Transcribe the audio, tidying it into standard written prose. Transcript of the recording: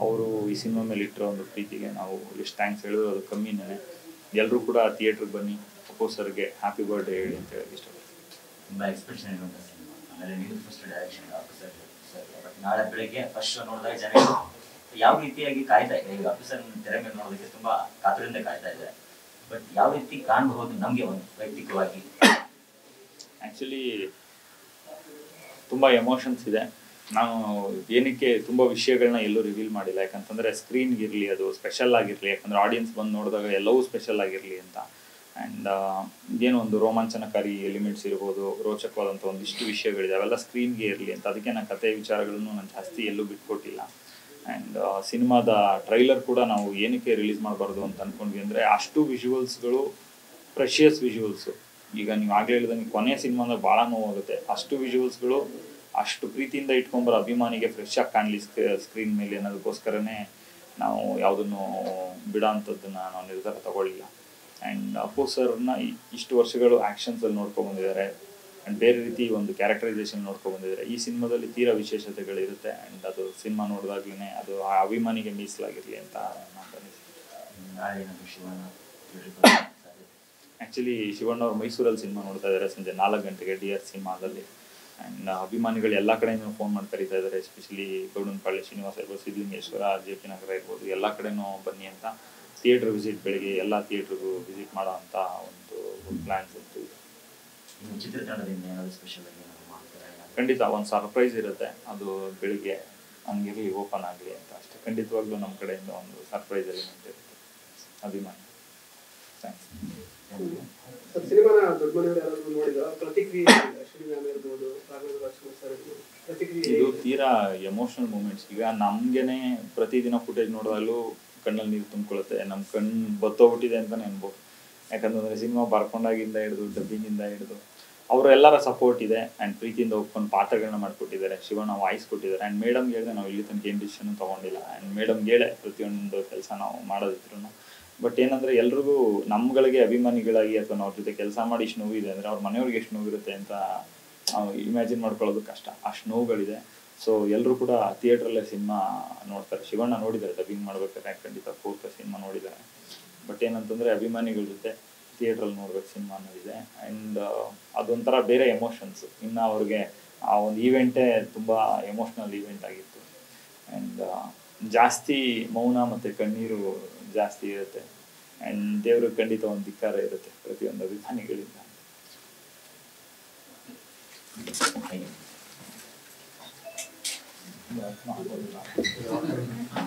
ಅವರು ಈ ಸಿನಿಮಾ ಮೇಲೆ ಇಟ್ಟಿರೋ ಒಂದು ಪ್ರೀತಿಗೆ ನಾವು ಎಷ್ಟು ಥ್ಯಾಂಕ್ಸ್ ಹೇಳಿದ್ರು ಅದು ಕಮ್ಮಿನೇ. ಎಲ್ಲರೂ ಕೂಡ ಆ ಥಿಯೇಟ್ರಿಗೆ ಬನ್ನಿ, ಅಪೋಸ್ ಸರ್ಗೆ ಹ್ಯಾಪಿ ಬರ್ಡೇ ಹೇಳಿ ಅಂತ ಹೇಳೋಕ್ಕೆ ಇಷ್ಟಪಡ್ತೀನಿ. ತುಂಬ ಎಕ್ಸ್ಪೆಕ್ಷನ್ ಇರುವಂಥ ಸಿನಿಮಾ. ಆಮೇಲೆ ನೀವು first direction Appu sir sir but ನಾಳೆ ಬೆಳಗ್ಗೆ ಫಸ್ಟ್ ನೋಡಿದಾಗ ಜನ ಯಾವ ರೀತಿಯಾಗಿ ಕಾಯ್ತಾ ಇದೆ, ಈಗ ಅಪ್ಪು ಸರ್ ತೆರೆ ಮೇಲೆ ನೋಡೋದಕ್ಕೆ ತುಂಬ ಕಾತುರದಿಂದ ಕಾಯ್ತಾ ಇದೆ, ಬಟ್ ಯಾವ ರೀತಿ ಕಾಣಬಹುದು ನಮಗೆ ಒಂದು ವೈಯಕ್ತಿಕವಾಗಿ? ಆ್ಯಕ್ಚುಲಿ ತುಂಬ ಎಮೋಷನ್ಸ್ ಇದೆ. ನಾನು ಏನಕ್ಕೆ ತುಂಬ ವಿಷಯಗಳನ್ನ ಎಲ್ಲೂ ರಿವೀಲ್ ಮಾಡಿಲ್ಲ, ಯಾಕಂತಂದರೆ ಸ್ಕ್ರೀನ್ಗಿರಲಿ ಅದು ಸ್ಪೆಷಲ್ ಆಗಿರಲಿ, ಯಾಕಂದರೆ ಆಡಿಯನ್ಸ್ ಬಂದು ನೋಡಿದಾಗ ಎಲ್ಲವೂ ಸ್ಪೆಷಲ್ ಆಗಿರಲಿ ಅಂತ. ಆ್ಯಂಡ್ ಏನು ಒಂದು ರೋಮಾಂಚನಕಾರಿ ಎಲಿಮೆಂಟ್ಸ್ ಇರ್ಬೋದು, ರೋಚಕವಾದಂಥ ಒಂದಿಷ್ಟು ವಿಷಯಗಳಿದೆ, ಅವೆಲ್ಲ ಸ್ಕ್ರೀನ್ಗೆ ಇರಲಿ ಅಂತ. ಅದಕ್ಕೆ ನಾನು ಕತೆ ವಿಚಾರಗಳನ್ನು ನಾನು ಜಾಸ್ತಿ ಎಲ್ಲೂ ಬಿಟ್ಕೊಟ್ಟಿಲ್ಲ. ಆ್ಯಂಡ್ ಸಿನಿಮಾದ ಟ್ರೈಲರ್ ಕೂಡ ನಾವು ಏನಕ್ಕೆ ರಿಲೀಸ್ ಮಾಡಬಾರ್ದು ಅಂತ ಅಂದ್ಕೊಂಡ್ವಿ ಅಂದರೆ ಅಷ್ಟು ವಿಜುವಲ್ಸ್ಗಳು, ಪ್ರೆಷಿಯಸ್ ವಿಜುವಲ್ಸು. ಈಗ ನೀವು ಆಗಲೇ ಹೇಳಿದಂಗೆ ಕೊನೆ ಸಿನಿಮಾ ಅಂದರೆ ಭಾಳ ನೋವಾಗುತ್ತೆ. ಅಷ್ಟು ವಿಜುವಲ್ಸ್ಗಳು ಅಷ್ಟು ಪ್ರೀತಿಯಿಂದ ಇಟ್ಕೊಂಬರೋ ಅಭಿಮಾನಿಗೆ ಫ್ರೆಶ್ ಆಗಿ ಕಾಣಲಿ ಸ್ಕ್ರೀನ್ ಮೇಲೆ ಅನ್ನೋದಕ್ಕೋಸ್ಕರನೇ ನಾವು ಯಾವುದನ್ನು ಬಿಡೋಂಥದ್ದನ್ನ ನಾವು ನಿರ್ಧಾರ ತಗೊಳ್ಳಿಲ್ಲ. ಆ್ಯಂಡ್ ಅಪ್ಪು ಸರ್ನ ಇಷ್ಟು ವರ್ಷಗಳು ಆ್ಯಕ್ಷನ್ಸಲ್ಲಿ ನೋಡ್ಕೊಂಡ್ಬಂದಿದ್ದಾರೆ, ಆ್ಯಂಡ್ ಬೇರೆ ರೀತಿ ಒಂದು ಕ್ಯಾರೆಕ್ಟರೈಸೇಷನ್ ನೋಡ್ಕೊಂಡ್ಬಂದಿದ್ದಾರೆ. ಈ ಸಿನಿಮಾದಲ್ಲಿ ತೀರಾ ವಿಶೇಷತೆಗಳಿರುತ್ತೆ. ಆ್ಯಂಡ್ ಅದು ಸಿನಿಮಾ ನೋಡಿದಾಗ್ಲೇ ಅದು ಆ ಅಭಿಮಾನಿಗೆ ಮೀಸಲಾಗಿರಲಿ ಅಂತ ನಾನು. ಆ್ಯಕ್ಚುಲಿ ಶಿವಣ್ಣ ಅವರು ಮೈಸೂರಲ್ಲಿ ಸಿನಿಮಾ ನೋಡ್ತಾ ಇದ್ದಾರೆ ಸಂಜೆ 4 ಗಂಟೆಗೆ DR ಸಿನಿಮಾದಲ್ಲಿ. ಆ್ಯಂಡ್ ಅಭಿಮಾನಿಗಳು ಎಲ್ಲ ಕಡೆಯೂ ಫೋನ್ ಮಾಡಿ ಕರೀತಾ ಇದ್ದಾರೆ, ಎಸ್ಪೆಷಲಿ ಗೌಡನಪಾಳ್ಯ ಶ್ರೀನಿವಾಸ ಇರ್ಬೋದು, ಸಿದ್ಧಲಿಂಗೇಶ್ವರ, JP ನಗರ ಇರ್ಬೋದು, ಎಲ್ಲ ಕಡೆಯೂ ಬನ್ನಿ ಅಂತ. ಥಿಯೇಟ್ರ್ ವಿಸಿಟ್ ಬೆಳಿಗ್ಗೆ ಎಲ್ಲ ಥಿಯೇಟ್ರಿಗೂ ವಿಸಿಟ್ ಮಾಡೋ ಅಂಥ ಒಂದು ಪ್ಲ್ಯಾನ್ಸ್ ಅಂತೂ ಇದೆ. ಖಂಡಿತ ಒಂದು ಸರ್ಪ್ರೈಸ್ ಇರುತ್ತೆ, ಅದು ಬೆಳಿಗ್ಗೆ ಹಂಗಿರಲಿ ಓಪನ್ ಆಗಲಿ ಅಂತ ಅಷ್ಟೇ. ಖಂಡಿತವಾಗ್ಲೂ ನಮ್ಮ ಕಡೆಯಿಂದ ಒಂದು ಸರ್ಪ್ರೈಸ್ ಎಲಿಮೆಂಟ್ ಇರುತ್ತೆ ಅಭಿಮಾನಿ. ಇದು ತೀರಾ ಎಮೋಷನಲ್ ಮೂಮೆಂಟ್ಸ್. ಈಗ ನಮ್ಗೆನೆ ಪ್ರತಿದಿನ ಫುಟೇಜ್ ನೋಡಿದಾಗಲೂ ಕಣ್ಣಲ್ಲಿ ನೀರು ತುಂಬಿಕೊಳ್ಳುತ್ತೆ, ನಮ್ಮ ಕಣ್ಣು ಬತ್ತೋಗ್ಬಿಟ್ಟಿದೆ ಅಂತಾನೆ ಅನ್ಬೋದು. ಯಾಕಂತಂದ್ರೆ ಸಿನಿಮಾ ಬರ್ಕೊಂಡಾಗಿಂದ ಹಿಡಿದು ಡಬ್ಬಿಂಗಿಂದ ಹಿಡಿದು ಅವರೆಲ್ಲರ ಸಪೋರ್ಟ್ ಇದೆ. ಆ್ಯಂಡ್ ಪ್ರೀತಿಯಿಂದ ಒಪ್ಕೊಂಡು ಪಾತ್ರಗಳನ್ನ ಮಾಡಿಕೊಟ್ಟಿದ್ದಾರೆ, ಶಿವಣ್ಣ ವಾಯ್ಸ್ ಕೊಟ್ಟಿದ್ದಾರೆ. ಆ್ಯಂಡ್ ಮೇಡಮ್ಗೆ ಹೇಳಿದೆ ನಾವು ಇಲ್ಲಿ ತನಕ ಏನು ಡಿಸಿಷನ್ ತೊಗೊಂಡಿಲ್ಲ. ಆ್ಯಂಡ್ ಮೇಡಮ್ಗೆ ಹೇಳೆ ಪ್ರತಿಯೊಂದು ಕೆಲಸ ನಾವು ಮಾಡೋದಿದ್ರು, ಬಟ್ ಏನಂದರೆ ಎಲ್ರಿಗೂ ನಮ್ಗಳಿಗೆ ಅಭಿಮಾನಿಗಳಾಗಿ ಅಥವಾ ಅವ್ರ ಜೊತೆ ಕೆಲಸ ಮಾಡಿ ಇಷ್ಟು ನೋವಿದೆ ಅಂದರೆ ಅವ್ರ ಮನೆಯವ್ರಿಗೆ ಎಷ್ಟು ನೋವಿರುತ್ತೆ ಅಂತ ಇಮ್ಯಾಜಿನ್ ಮಾಡ್ಕೊಳ್ಳೋದು ಕಷ್ಟ, ಅಷ್ಟು ನೋವುಗಳಿದೆ. ಸೊ ಎಲ್ಲರೂ ಕೂಡ ಥಿಯೇಟ್ರಲ್ಲೇ ಸಿನಿಮಾ ನೋಡ್ತಾರೆ. ಶಿವಣ್ಣ ನೋಡಿದ್ದಾರೆ ಡಬ್ಬಿಂಗ್ ಮಾಡ್ಬೇಕಾದ್ರೆ, ಖಂಡಿತ ಪೂರ್ತಿ ಸಿನಿಮಾ ನೋಡಿದ್ದಾರೆ. ಬಟ್ ಏನಂತಂದರೆ ಅಭಿಮಾನಿಗಳ ಜೊತೆ ಥಿಯೇಟ್ರಲ್ಲಿ ನೋಡ್ಬೇಕು ಸಿನಿಮಾ ಅನ್ನೋದಿದೆ. ಆ್ಯಂಡ್ ಅದೊಂಥರ ಬೇರೆ ಎಮೋಷನ್ಸು. ಇನ್ನು ಅವ್ರಿಗೆ ಆ ಒಂದು ಈವೆಂಟೇ ತುಂಬ ಎಮೋಷ್ನಲ್ ಈವೆಂಟ್ ಆಗಿತ್ತು. ಆ್ಯಂಡ್ ಜಾಸ್ತಿ ಮೌನ ಮತ್ತು ಕಣ್ಣೀರು ಜಾಸ್ತಿ ಇರುತ್ತೆ. ಆ್ಯಂಡ್ ದೇವರು ಖಂಡಿತ ಒಂದು ಧಿಕ್ಕಾರ ಇರುತ್ತೆ ಪ್ರತಿಯೊಂದು ಅಭಿಮಾನಿಗಳಿಂದ.